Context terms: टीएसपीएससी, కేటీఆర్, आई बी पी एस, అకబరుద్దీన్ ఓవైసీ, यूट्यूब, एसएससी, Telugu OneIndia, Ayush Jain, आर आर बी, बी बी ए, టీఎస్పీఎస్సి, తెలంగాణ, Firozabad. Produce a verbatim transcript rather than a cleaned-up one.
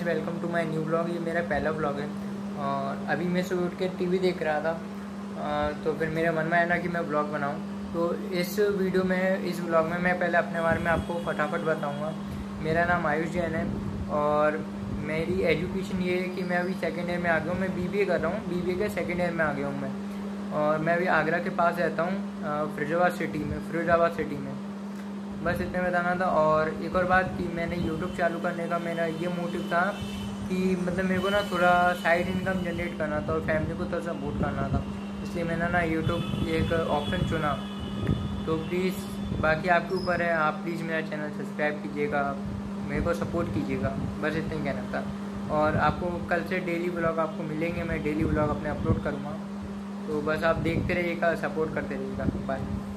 Guys, welcome to my new blog. ये मेरा पहला ब्लॉग है और अभी मैं सुबह उठ के टीवी देख रहा था, तो फिर मेरे मन में आया ना कि मैं ब्लॉग बनाऊं। तो इस वीडियो में, इस ब्लॉग में मैं पहले अपने बारे में आपको फटाफट बताऊंगा। मेरा नाम आयुष जैन है और मेरी एजुकेशन ये है कि मैं अभी सेकेंड ईयर में आ गया हूँ। मैं बी बी ए कर रहा हूँ, बी बी ए के सेकेंड ईयर में आ गया हूँ मैं, और मैं अभी आगरा के पास रहता हूँ, फिरोजाबाद सिटी में फिरोजाबाद सिटी में बस इतने बताना था। और एक और बात कि मैंने यूट्यूब चालू करने का मेरा ये मोटिव था कि मतलब मेरे को ना थोड़ा साइड इनकम जनरेट करना था और फैमिली को थोड़ा सपोर्ट करना था, इसलिए मैंने ना यूट्यूब एक ऑप्शन चुना। तो प्लीज़, बाकी आपके ऊपर है, आप प्लीज़ मेरा चैनल सब्सक्राइब कीजिएगा, मेरे को सपोर्ट कीजिएगा, बस इतना ही कहना था। और आपको कल से डेली ब्लॉग आपको मिलेंगे, मैं डेली ब्लॉग अपने अपलोड करूँगा, तो बस आप देखते रहिएगा, सपोर्ट करते रहिएगा। बाय।